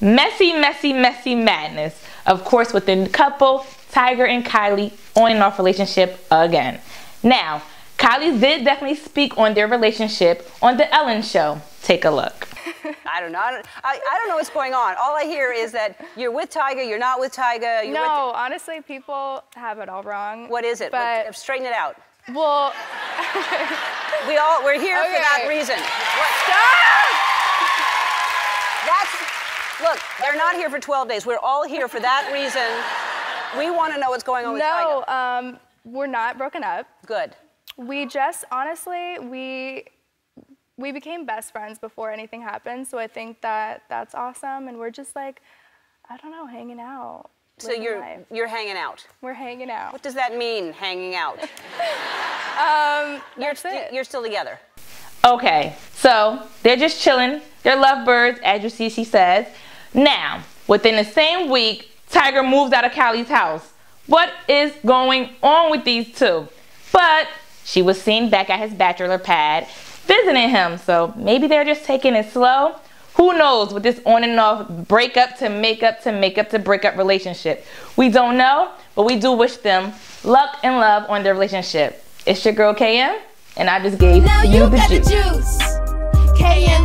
Messy, messy, messy madness. Of course, within the couple, Tyga and Kylie on and off relationship again. Now, Kylie did definitely speak on their relationship on The Ellen Show. Take a look. I don't know. I don't know what's going on. All I hear is that you're with Tyga, you're not with Tyga. You're no, honestly, people have it all wrong. What is it? But straighten it out. Well, we're here for that reason. Stop! Look, they're not here for 12 days. We're all here for that reason. We want to know what's going on with Tyga. No, we're not broken up. Good. We just, honestly, we became best friends before anything happened, so I think that that's awesome, and we're just like, I don't know, hanging out. So you're hanging out? We're hanging out. What does that mean, hanging out? You're still together? Okay, so they're just chilling. They're lovebirds, as you see, she says. Now, within the same week, Tyga moves out of Kylie's house. What is going on with these two? But she was seen back at his bachelor pad visiting him, so maybe they're just taking it slow. Who knows with this on and off breakup to makeup to makeup to breakup relationship. We don't know, but we do wish them luck and love on their relationship. It's your girl KM, and I just gave you the juice. KM.